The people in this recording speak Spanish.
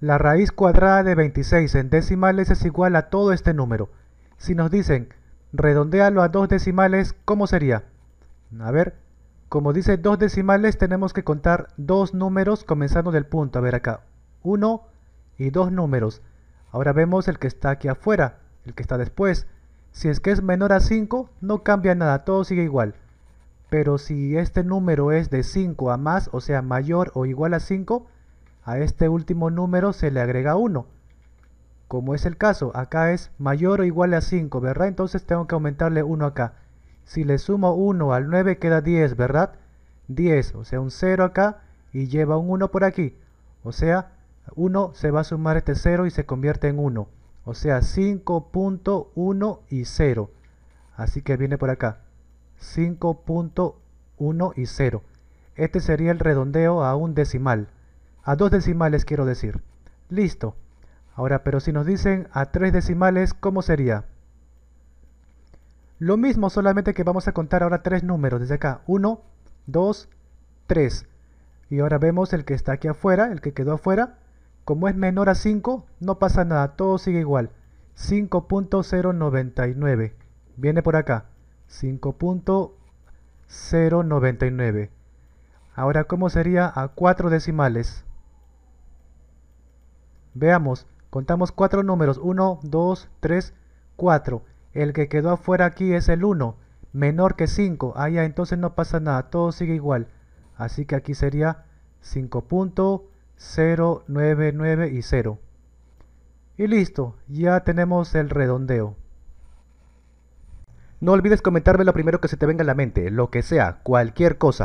La raíz cuadrada de 26 en decimales es igual a todo este número. Si nos dicen, redondéalo a 2 decimales, ¿cómo sería? A ver, como dice 2 decimales, tenemos que contar 2 números comenzando del punto. A ver acá, 1 y 2 números. Ahora vemos el que está aquí afuera, el que está después. Si es que es menor a 5, no cambia nada, todo sigue igual. Pero si este número es de 5 a más, o sea, mayor o igual a 5, a este último número se le agrega 1. Como es el caso, acá es mayor o igual a 5, ¿verdad? Entonces tengo que aumentarle 1 acá. Si le sumo 1 al 9 queda 10, ¿verdad? 10, o sea, un 0 acá y lleva un 1 por aquí. O sea, 1 se va a sumar este 0 y se convierte en 1. O sea, 5.1 y 0. Así que viene por acá. 5.1 y 0. Este sería el redondeo a un decimal. A 2 decimales quiero decir. Listo. Ahora, pero si nos dicen a 3 decimales, ¿cómo sería? Lo mismo, solamente que vamos a contar ahora 3 números. Desde acá, 1, 2, 3. Y ahora vemos el que está aquí afuera, el que quedó afuera. Como es menor a 5, no pasa nada, todo sigue igual. 5.099. Viene por acá. 5.099. Ahora, ¿cómo sería a 4 decimales? Veamos. Contamos 4 números, 1, 2, 3, 4. El que quedó afuera aquí es el 1, menor que 5. Ya, entonces no pasa nada, todo sigue igual. Así que aquí sería 5.099 y 0. Y listo, ya tenemos el redondeo. No olvides comentarme lo primero que se te venga a la mente, lo que sea, cualquier cosa.